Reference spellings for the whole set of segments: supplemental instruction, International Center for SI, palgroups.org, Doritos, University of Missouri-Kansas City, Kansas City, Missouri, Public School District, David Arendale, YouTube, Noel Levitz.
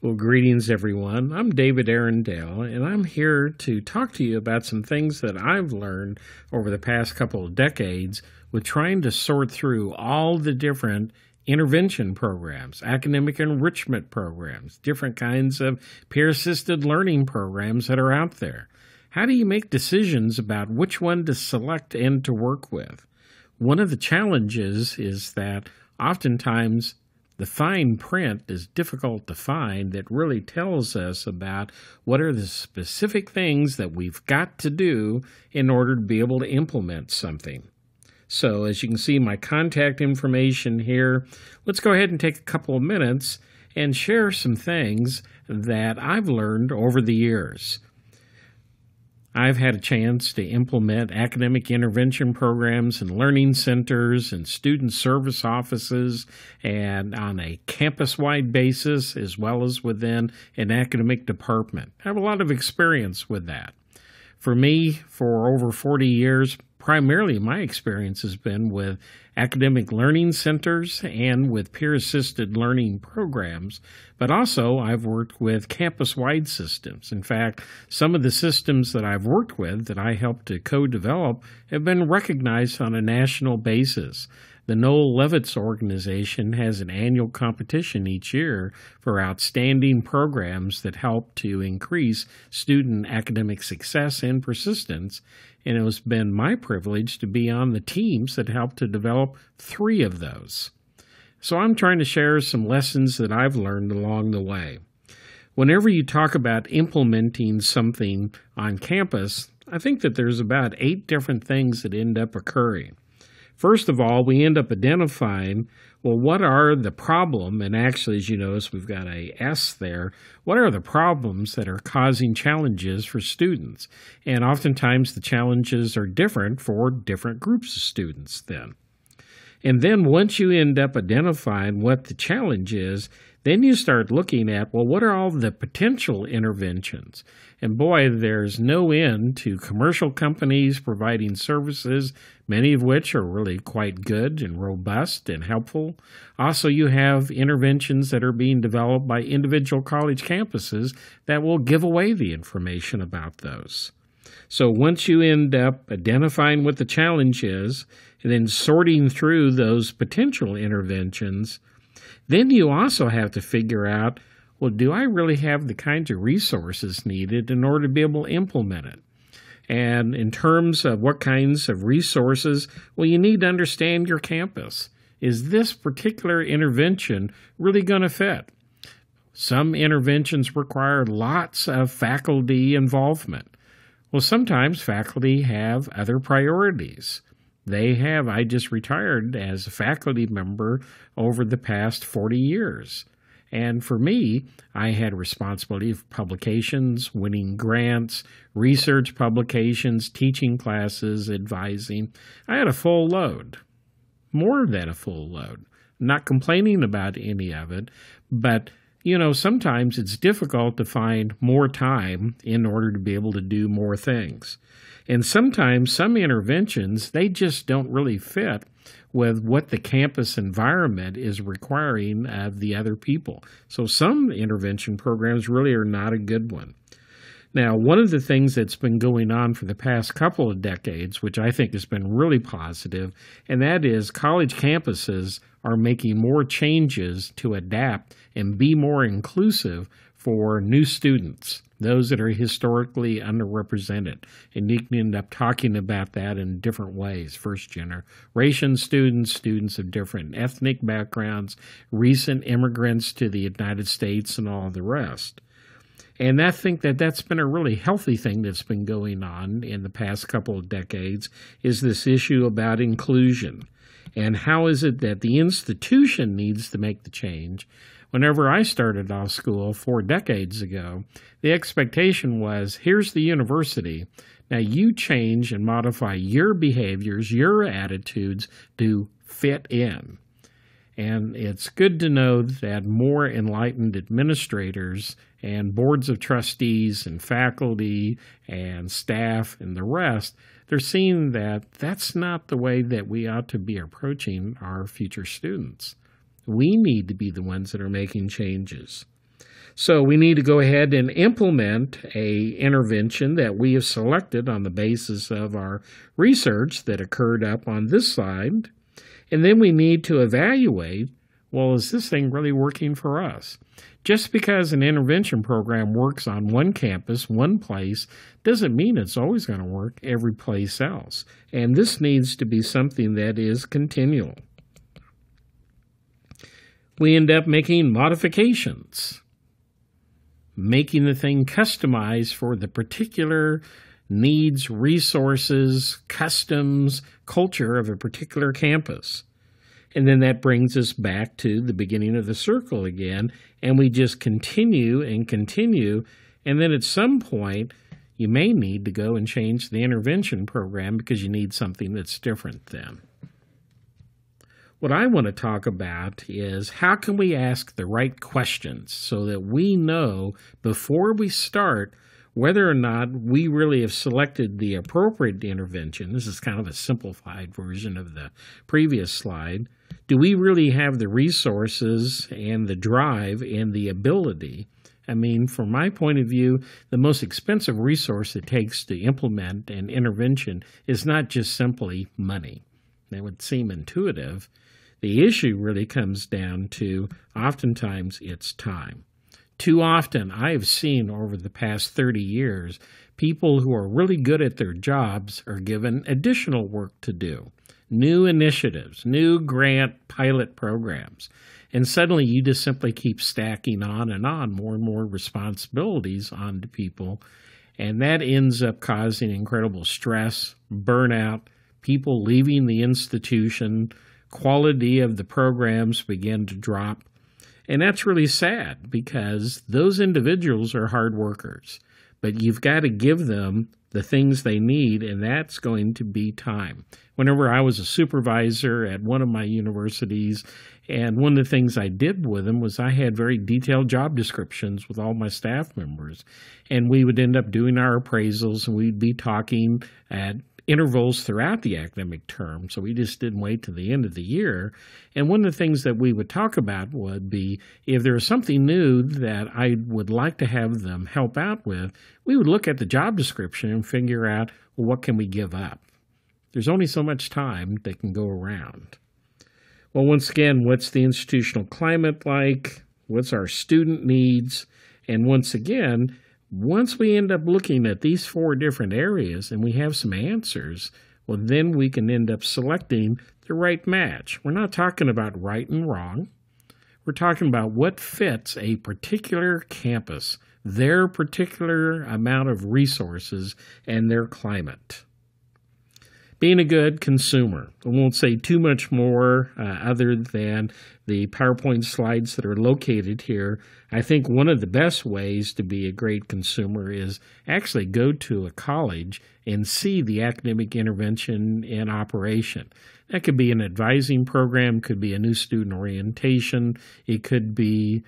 Well, greetings, everyone. I'm David Arendale, and I'm here to talk to you about some things that I've learned over the past couple of decades with trying to sort through all the different intervention programs, academic enrichment programs, different kinds of peer-assisted learning programs that are out there. How do you make decisions about which one to select and to work with? One of the challenges is that oftentimes the fine print is difficult to find that really tells us about what are the specific things that we've got to do in order to be able to implement something. So as you can see, my contact information here, let's go ahead and take a couple of minutes and share some things that I've learned over the years. I've had a chance to implement academic intervention programs in learning centers and student service offices and on a campus-wide basis as well as within an academic department. I have a lot of experience with that. For me, for over 40 years, primarily my experience has been with academic learning centers and with peer-assisted learning programs, but also I've worked with campus-wide systems. In fact, some of the systems that I've worked with that I helped to co-develop have been recognized on a national basis. The Noel Levitz organization has an annual competition each year for outstanding programs that help to increase student academic success and persistence, and it has been my privilege to be on the teams that helped to develop three of those. So I'm trying to share some lessons that I've learned along the way. Whenever you talk about implementing something on campus, I think that there's about 8 different things that end up occurring. First of all, we end up identifying, well, what are the problem? And actually, as you notice, we've got a S there. What are the problems that are causing challenges for students? And oftentimes the challenges are different for different groups of students then. And then once you end up identifying what the challenge is, then you start looking at, well, what are all the potential interventions? And boy, there's no end to commercial companies providing services, many of which are really quite good and robust and helpful. Also, you have interventions that are being developed by individual college campuses that will give away the information about those. So once you end up identifying what the challenge is and then sorting through those potential interventions, then you also have to figure out, well, do I really have the kinds of resources needed in order to be able to implement it? And in terms of what kinds of resources, well, you need to understand your campus. Is this particular intervention really going to fit? Some interventions require lots of faculty involvement. Well, sometimes faculty have other priorities. They have. I just retired as a faculty member over the past 40 years. And for me, I had responsibility for publications, winning grants, research publications, teaching classes, advising. I had a full load, more than a full load. Not complaining about any of it, but you know, sometimes it's difficult to find more time in order to be able to do more things. And sometimes some interventions, they just don't really fit with what the campus environment is requiring of the other people. So some intervention programs really are not a good one. Now, one of the things that's been going on for the past couple of decades, which I think has been really positive, and that is college campuses are making more changes to adapt and be more inclusive for new students, those that are historically underrepresented. And you can end up talking about that in different ways, first generation students, students of different ethnic backgrounds, recent immigrants to the United States, and all the rest. And I think that that's been a really healthy thing that's been going on in the past couple of decades is this issue about inclusion. And how is it that the institution needs to make the change? Whenever I started off school 4 decades ago, the expectation was, here's the university. Now you change and modify your behaviors, your attitudes to fit in. And it's good to know that more enlightened administrators and boards of trustees and faculty and staff and the rest, they're seeing that that's not the way that we ought to be approaching our future students. We need to be the ones that are making changes. So we need to go ahead and implement an intervention that we have selected on the basis of our research that occurred up on this slide. And then we need to evaluate, well, is this thing really working for us? Just because an intervention program works on one campus, one place, doesn't mean it's always going to work every place else. And this needs to be something that is continual. We end up making modifications, making the thing customized for the particular needs, resources, customs, culture of a particular campus. And then that brings us back to the beginning of the circle again, and we just continue, and then at some point you may need to go and change the intervention program because you need something that's different then. What I want to talk about is how can we ask the right questions so that we know before we start whether or not we really have selected the appropriate intervention. This is kind of a simplified version of the previous slide. Do we really have the resources and the drive and the ability? I mean, from my point of view, the most expensive resource it takes to implement an intervention is not just simply money. That would seem intuitive. The issue really comes down to oftentimes it's time. Too often, I've seen over the past 30 years, people who are really good at their jobs are given additional work to do, new initiatives, new grant pilot programs, and suddenly you just simply keep stacking on, more and more responsibilities onto people, and that ends up causing incredible stress, burnout, people leaving the institution, quality of the programs begin to drop. And that's really sad because those individuals are hard workers, but you've got to give them the things they need, and that's going to be time. Whenever I was a supervisor at one of my universities, and one of the things I did with them was I had very detailed job descriptions with all my staff members, and we would end up doing our appraisals, and we'd be talking at intervals throughout the academic term, so we just didn't wait to the end of the year. And one of the things that we would talk about would be if there was something new that I would like to have them help out with, we would look at the job description and figure out, well, what can we give up? There's only so much time that can go around. Well, once again, what's the institutional climate like? What's our student needs? And once again, once we end up looking at these four different areas and we have some answers, well, then we can end up selecting the right match. We're not talking about right and wrong. We're talking about what fits a particular campus, their particular amount of resources, and their climate. Being a good consumer. I won't say too much more other than the PowerPoint slides that are located here. I think one of the best ways to be a great consumer is actually go to a college and see the academic intervention in operation. That could be an advising program, could be a new student orientation, it could be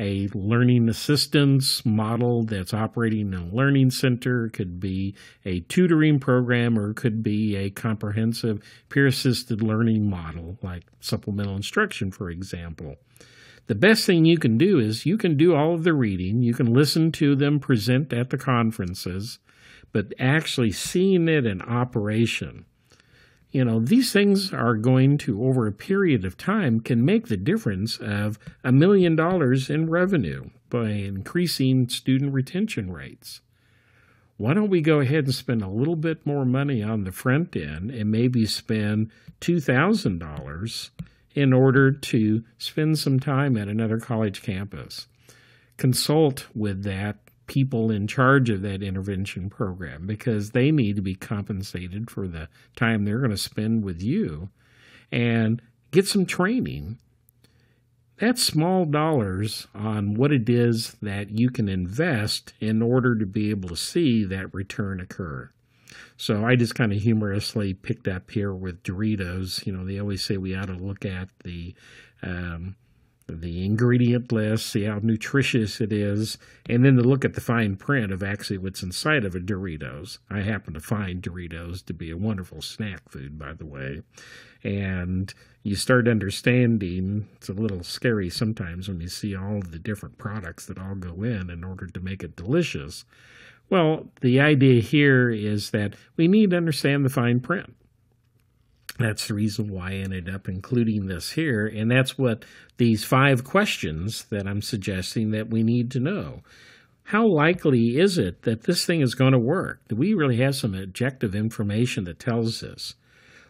a learning assistance model that's operating in a learning center, it could be a tutoring program, or it could be a comprehensive peer-assisted learning model like supplemental instruction, for example. The best thing you can do is you can do all of the reading, you can listen to them present at the conferences, but actually seeing it in operation. You know, these things are going to, over a period of time, can make the difference of $1 million in revenue by increasing student retention rates. Why don't we go ahead and spend a little bit more money on the front end and maybe spend $2,000 in order to spend some time at another college campus? Consult with that people in charge of that intervention program because they need to be compensated for the time they're going to spend with you and get some training. That's small dollars on what it is that you can invest in order to be able to see that return occur. So I just kind of humorously picked up here with Doritos. You know, they always say we ought to look at the the ingredient list, see how nutritious it is, and then to look at the fine print of actually what's inside of a Doritos. I happen to find Doritos to be a wonderful snack food, by the way. And you start understanding, it's a little scary sometimes when you see all the different products that all go in order to make it delicious. Well, the idea here is that we need to understand the fine print. That's the reason why I ended up including this here, and that's what these 5 questions that I'm suggesting that we need to know. How likely is it that this thing is going to work? Do we really have some objective information that tells us?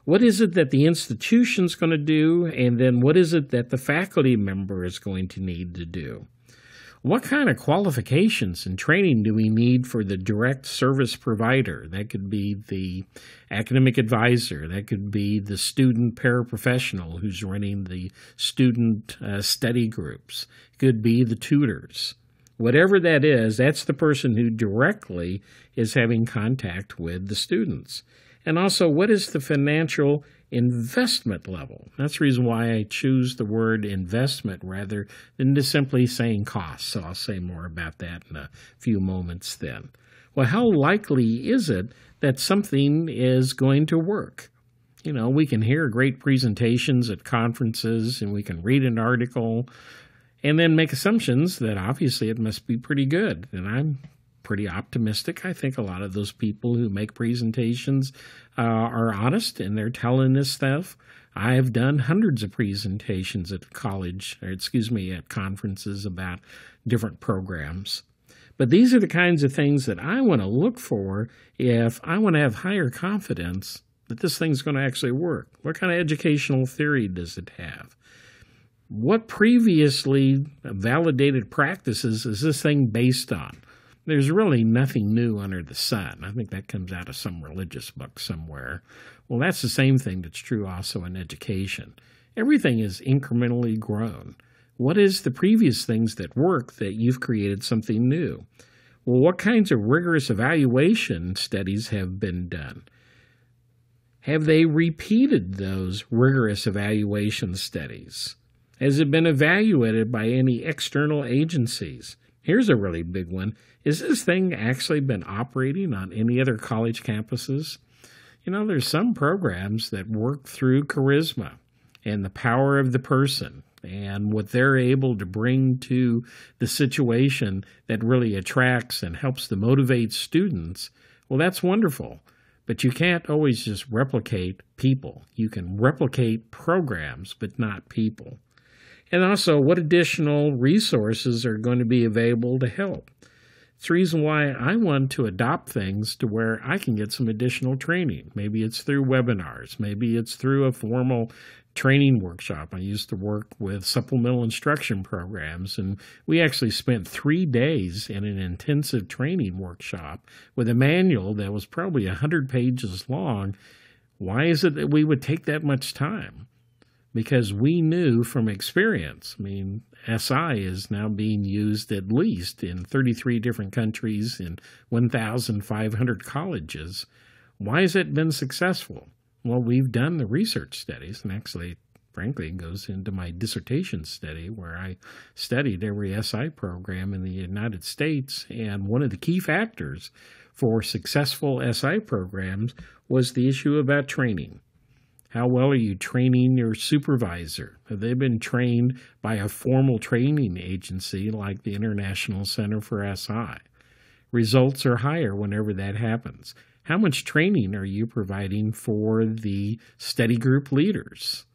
What is it that the institution's going to do, and then what is it that the faculty member is going to need to do? What kind of qualifications and training do we need for the direct service provider? That could be the academic advisor. That could be the student paraprofessional who's running the student study groups. It could be the tutors. Whatever that is, that's the person who directly is having contact with the students. And also, what is the financial investment level? That's the reason why I choose the word investment rather than just simply saying cost. So I'll say more about that in a few moments then. Well, how likely is it that something is going to work? You know, we can hear great presentations at conferences and we can read an article and then make assumptions that obviously it must be pretty good. And I'm pretty optimistic. I think a lot of those people who make presentations are honest and they're telling this stuff. I've done hundreds of presentations at conferences about different programs. But these are the kinds of things that I want to look for if I want to have higher confidence that this thing's going to actually work. What kind of educational theory does it have? What previously validated practices is this thing based on? There's really nothing new under the sun. I think that comes out of some religious book somewhere. Well, that's the same thing that's true also in education. Everything is incrementally grown. What is the previous things that work that you've created something new? Well, what kinds of rigorous evaluation studies have been done? Have they repeated those rigorous evaluation studies? Has it been evaluated by any external agencies? Here's a really big one. Is this thing actually been operating on any other college campuses? You know, there's some programs that work through charisma and the power of the person and what they're able to bring to the situation that really attracts and helps to motivate students. Well, that's wonderful, but you can't always just replicate people. You can replicate programs, but not people. And also, what additional resources are going to be available to help? It's the reason why I want to adopt things to where I can get some additional training. Maybe it's through webinars. Maybe it's through a formal training workshop. I used to work with supplemental instruction programs, and we actually spent 3 days in an intensive training workshop with a manual that was probably 100 pages long. Why is it that we would take that much time? Because we knew from experience, I mean, SI is now being used at least in 33 different countries in 1,500 colleges. Why has it been successful? Well, we've done the research studies, and actually, frankly, it goes into my dissertation study where I studied every SI program in the United States, and one of the key factors for successful SI programs was the issue about training. How well are you training your supervisor? Have they been trained by a formal training agency like the International Center for SI? Results are higher whenever that happens. How much training are you providing for the study group leaders?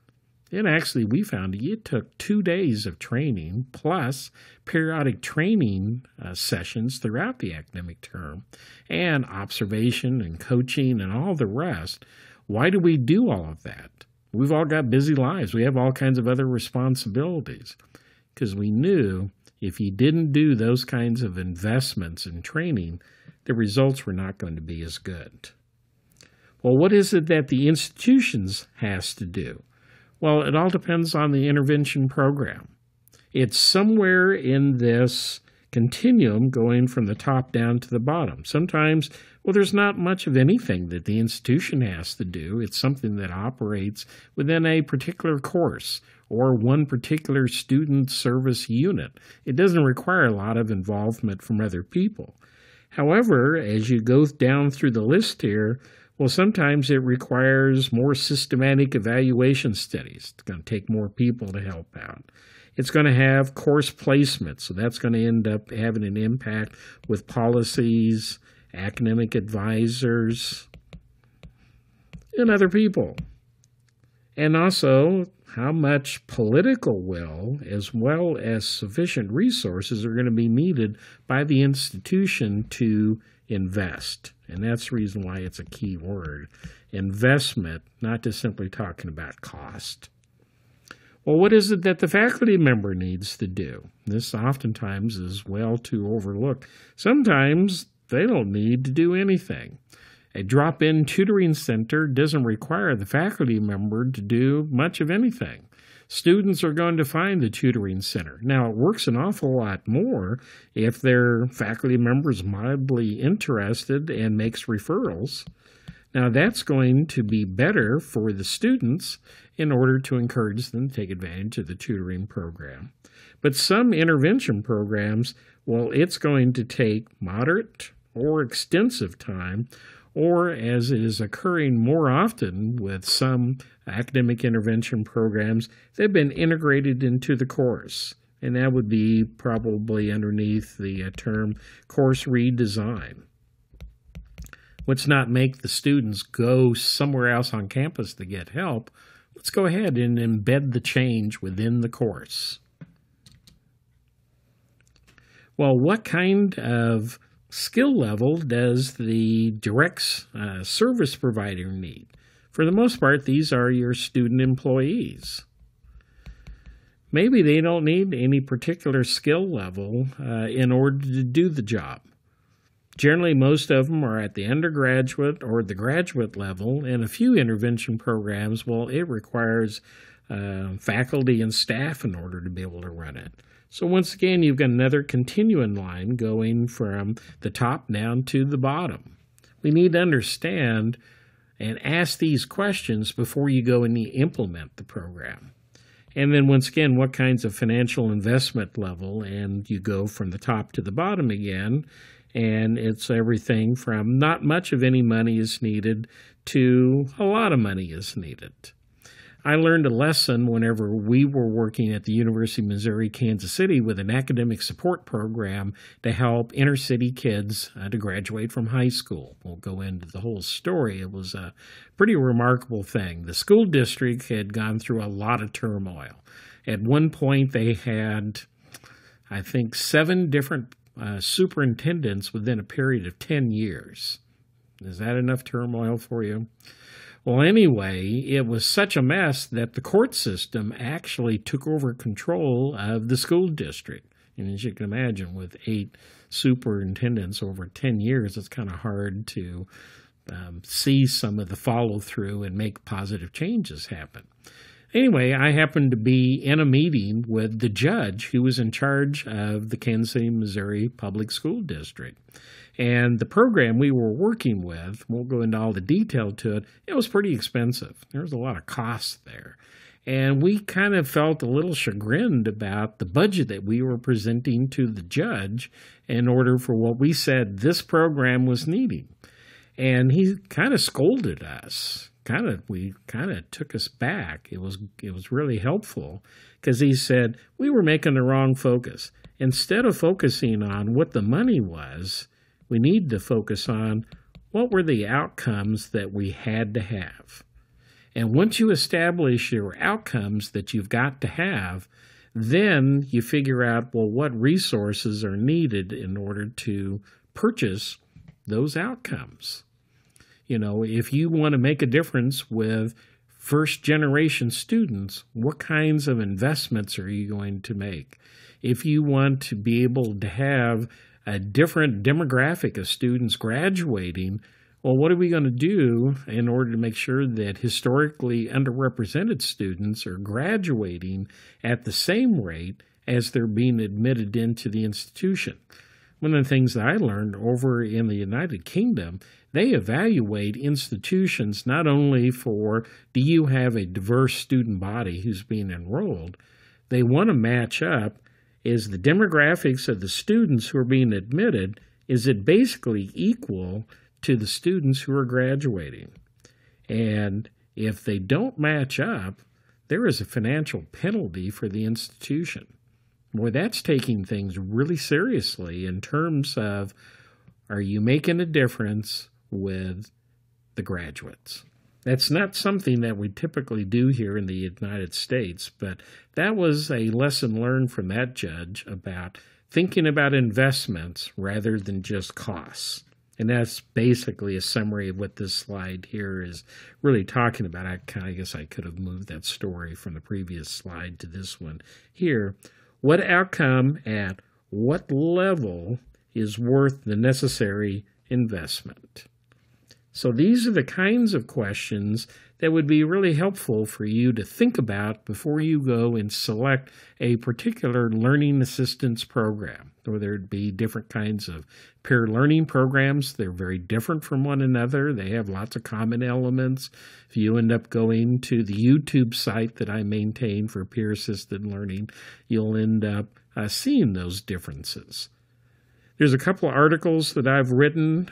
And actually, we found it took 2 days of training plus periodic training sessions throughout the academic term and observation and coaching and all the rest. Why do we do all of that? We've all got busy lives. We have all kinds of other responsibilities because we knew if you didn't do those kinds of investments in training, the results were not going to be as good. Well, what is it that the institutions has to do? Well, it all depends on the intervention program. It's somewhere in this continuum going from the top down to the bottom. Sometimes, well, there's not much of anything that the institution has to do. It's something that operates within a particular course or one particular student service unit. It doesn't require a lot of involvement from other people. However, as you go down through the list here, well, sometimes it requires more systematic evaluation studies. It's going to take more people to help out. It's going to have course placement, so that's going to end up having an impact with policies, academic advisors, and other people. And also, how much political will as well as sufficient resources are going to be needed by the institution to invest. And that's the reason why it's a key word, investment, not just simply talking about cost. Well, what is it that the faculty member needs to do? This oftentimes is well to overlook. Sometimes they don't need to do anything. A drop-in tutoring center doesn't require the faculty member to do much of anything. Students are going to find the tutoring center. Now, it works an awful lot more if their faculty member is mildly interested and makes referrals. Now, that's going to be better for the students in order to encourage them to take advantage of the tutoring program. But some intervention programs, well, it's going to take moderate or extensive time, or as it is occurring more often with some academic intervention programs, they've been integrated into the course, and that would be probably underneath the term course redesign. Let's not make the students go somewhere else on campus to get help. Let's go ahead and embed the change within the course. Well, what kind of skill level does the direct service provider need? For the most part, these are your student employees. Maybe they don't need any particular skill level in order to do the job. Generally, most of them are at the undergraduate or the graduate level, and a few intervention programs, well, it requires faculty and staff in order to be able to run it. So once again, you've got another continuum line going from the top down to the bottom. We need to understand and ask these questions before you go and implement the program. And then once again, what kinds of financial investment level, and you go from the top to the bottom again, and it's everything from not much of any money is needed to a lot of money is needed. I learned a lesson whenever we were working at the University of Missouri-Kansas City with an academic support program to help inner-city kids to graduate from high school. We'll go into the whole story. It was a pretty remarkable thing. The school district had gone through a lot of turmoil. At one point, they had, I think, 7 different superintendents within a period of 10 years. Is that enough turmoil for you? Well, anyway, it was such a mess that the court system actually took over control of the school district. And as you can imagine, with 8 superintendents over 10 years, it's kind of hard to see some of the follow-through and make positive changes happen. Anyway, I happened to be in a meeting with the judge who was in charge of the Kansas City, Missouri Public School District. And the program we were working with, won't go into all the detail to it, it was pretty expensive. There was a lot of cost there. And we kind of felt a little chagrined about the budget that we were presenting to the judge in order for what we said this program was needing. And he kind of scolded us. We kind of took us back. It was really helpful because he said we were making the wrong focus. Instead of focusing on what the money was, we need to focus on what were the outcomes that we had to have. And once you establish your outcomes that you've got to have, then you figure out, well, what resources are needed in order to purchase those outcomes. You know, if you want to make a difference with first-generation students, what kinds of investments are you going to make? If you want to be able to have a different demographic of students graduating, well, what are we going to do in order to make sure that historically underrepresented students are graduating at the same rate as they're being admitted into the institution? One of the things that I learned over in the United Kingdom, they evaluate institutions not only for, do you have a diverse student body who's being enrolled? They want to match up, is the demographics of the students who are being admitted, is it basically equal to the students who are graduating? And if they don't match up, there is a financial penalty for the institution. Boy, that's taking things really seriously in terms of, are you making a difference with the graduates? That's not something that we typically do here in the United States, but that was a lesson learned from that judge about thinking about investments rather than just costs. And that's basically a summary of what this slide here is really talking about. I guess I could have moved that story from the previous slide to this one here. What outcome at what level is worth the necessary investment? So these are the kinds of questions that would be really helpful for you to think about before you go and select a particular learning assistance program. Or there'd be different kinds of peer learning programs. They're very different from one another. They have lots of common elements. If you end up going to the YouTube site that I maintain for peer-assisted learning, you'll end up seeing those differences. There's a couple of articles that I've written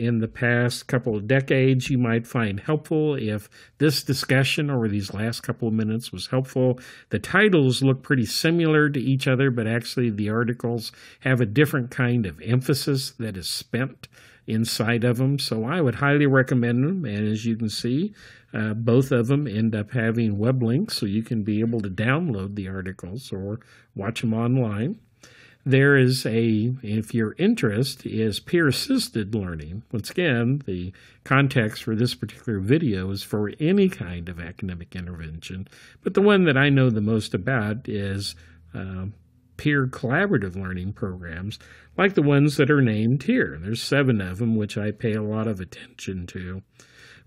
in the past couple of decades you might find helpful if this discussion or these last couple of minutes was helpful. The titles look pretty similar to each other, but actually the articles have a different kind of emphasis that is spent inside of them. So I would highly recommend them. And as you can see, both of them end up having web links so you can be able to download the articles or watch them online. There is a, if your interest is peer-assisted learning, once again, the context for this particular video is for any kind of academic intervention, but the one that I know the most about is peer collaborative learning programs, like the ones that are named here. There's 7 of them, which I pay a lot of attention to.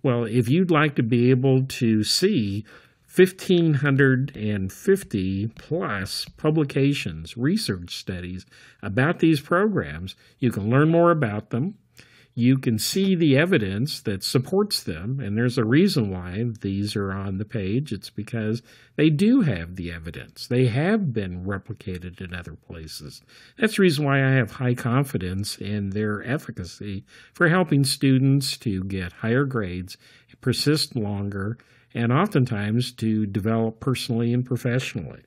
Well, if you'd like to be able to see 1,550 plus publications, research studies about these programs. You can learn more about them. You can see the evidence that supports them, and there's a reason why these are on the page. It's because they do have the evidence. They have been replicated in other places. That's the reason why I have high confidence in their efficacy for helping students to get higher grades, persist longer, and oftentimes to develop personally and professionally.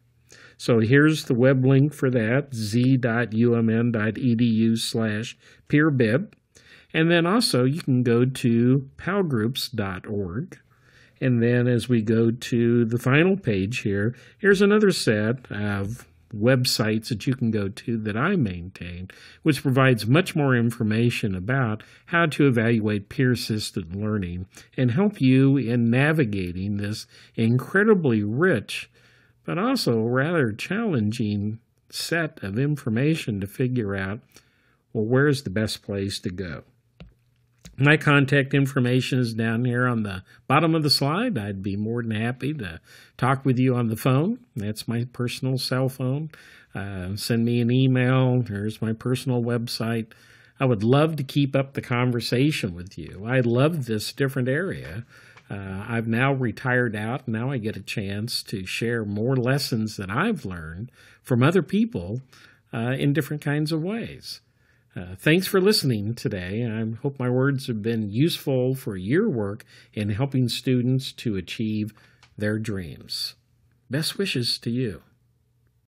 So here's the web link for that, z.umn.edu/peerbib. And then also you can go to palgroups.org. And then as we go to the final page here, here's another set of websites that you can go to that I maintain, which provides much more information about how to evaluate peer-assisted learning and help you in navigating this incredibly rich, but also rather challenging set of information to figure out, well, where's the best place to go? My contact information is down here on the bottom of the slide. I'd be more than happy to talk with you on the phone. That's my personal cell phone. Send me an email. Here's my personal website. I would love to keep up the conversation with you. I love this different area. I've now retired out. Now I get a chance to share more lessons that I've learned from other people in different kinds of ways. Thanks for listening today. I hope my words have been useful for your work in helping students to achieve their dreams. Best wishes to you.